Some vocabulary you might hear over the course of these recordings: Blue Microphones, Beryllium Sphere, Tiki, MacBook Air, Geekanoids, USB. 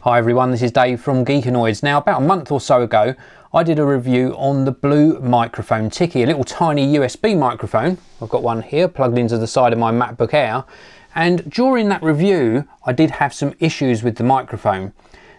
Hi everyone, this is Dave from Geekanoids. Now, about a month or so ago, I did a review on the Blue microphone Tiki, a little tiny USB microphone. I've got one here plugged into the side of my MacBook Air. And during that review, I did have some issues with the microphone.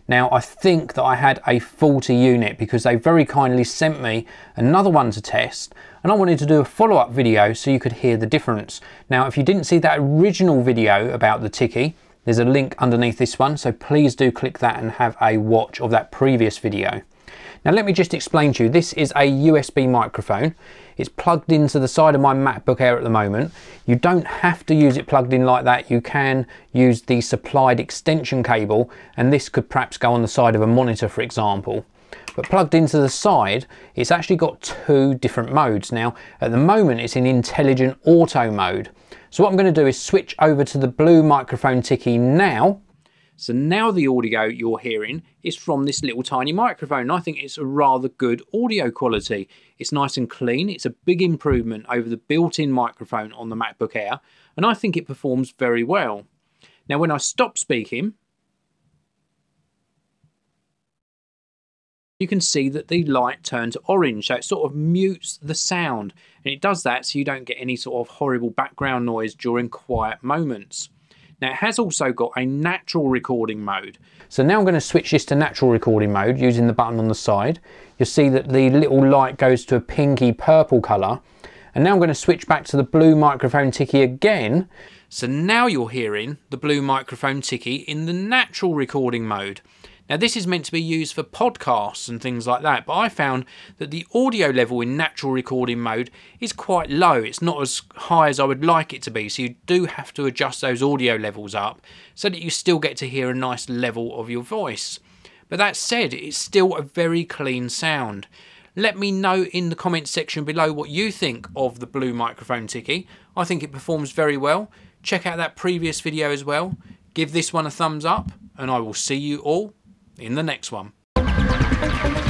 Now, I think that I had a faulty unit because they very kindly sent me another one to test, and I wanted to do a follow-up video so you could hear the difference. Now, if you didn't see that original video about the Tiki, there's a link underneath this one, so please do click that and have a watch of that previous video. Now let me just explain to you, this is a USB microphone. It's plugged into the side of my MacBook Air at the moment. You don't have to use it plugged in like that. You can use the supplied extension cable, and this could perhaps go on the side of a monitor, for example. But plugged into the side, it's actually got two different modes. Now, at the moment, it's in intelligent auto mode. So what I'm going to do is switch over to the Blue microphone Tiki now. So now the audio you're hearing is from this little tiny microphone. I think it's a rather good audio quality. It's nice and clean. It's a big improvement over the built-in microphone on the MacBook Air, and I think it performs very well. Now, when I stop speaking, you can see that the light turns orange, so it sort of mutes the sound, and it does that so you don't get any sort of horrible background noise during quiet moments. Now, it has also got a natural recording mode. So now I'm going to switch this to natural recording mode using the button on the side. You'll see that the little light goes to a pinky purple colour, and now I'm going to switch back to the Blue microphone Tiki again. So now you're hearing the Blue microphone Tiki in the natural recording mode. Now, this is meant to be used for podcasts and things like that, but I found that the audio level in natural recording mode is quite low. It's not as high as I would like it to be, so you do have to adjust those audio levels up so that you still get to hear a nice level of your voice. But that said, it's still a very clean sound. Let me know in the comments section below what you think of the Blue microphone Tiki. I think it performs very well. Check out that previous video as well. Give this one a thumbs up, and I will see you all in the next one.